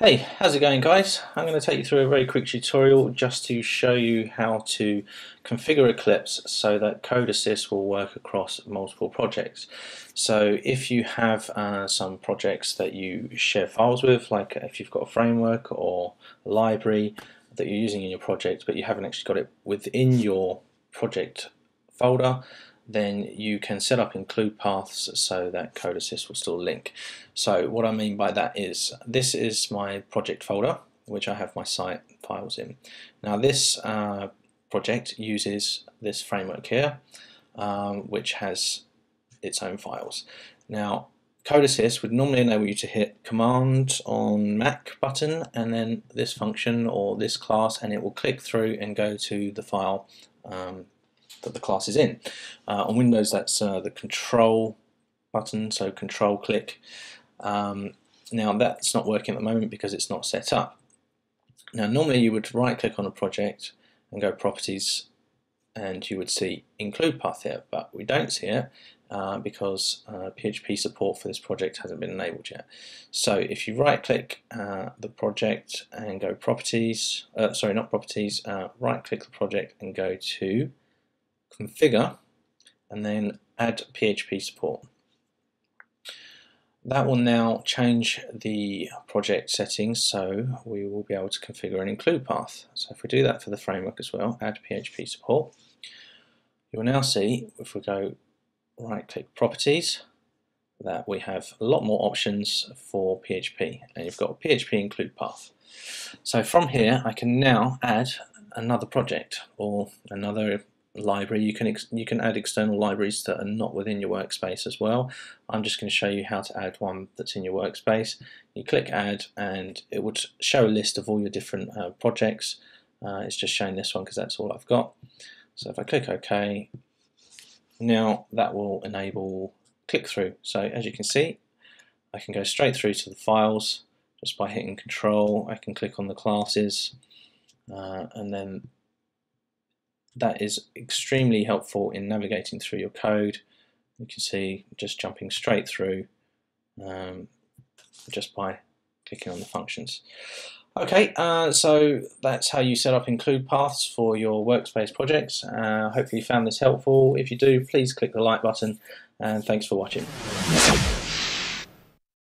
Hey, how's it going, guys? I'm going to take you through a very quick tutorial just to show you how to configure Eclipse so that Code Assist will work across multiple projects. So if you have some projects that you share files with, like if you've got a framework or a library that you're using in your project but you haven't actually got it within your project folder, then you can set up include paths so that Code Assist will still link. So what I mean by that is, this is my project folder which I have my site files in. Now this project uses this framework here which has its own files. Now Code Assist would normally enable you to hit Command on Mac button and then this function or this class, and it will click through and go to the file that the class is in. On Windows that's the Control button, so Control click. Now that's not working at the moment because it's not set up. Now normally you would right click on a project and go Properties and you would see Include Path here, but we don't see it because PHP support for this project hasn't been enabled yet. So if you right click the project and go Properties, sorry not Properties, right click the project and go to Configure and then add PHP support. That will now change the project settings, so we will be able to configure an include path. So if we do that for the framework as well, add PHP support, you will now see if we go right click properties that we have a lot more options for PHP, and you've got a PHP include path. So from here I can now add another project or another library. You can add external libraries that are not within your workspace as well. I'm just going to show you how to add one that's in your workspace. You click add and it would show a list of all your different projects. It's just showing this one because that's all I've got. So if I click OK, now that will enable click through. So as you can see, I can go straight through to the files just by hitting Control. I can click on the classes and then that is extremely helpful in navigating through your code. You can see just jumping straight through just by clicking on the functions. Okay, so that's how you set up include paths for your workspace projects. Hopefully you found this helpful. If you do, please click the like button, and thanks for watching.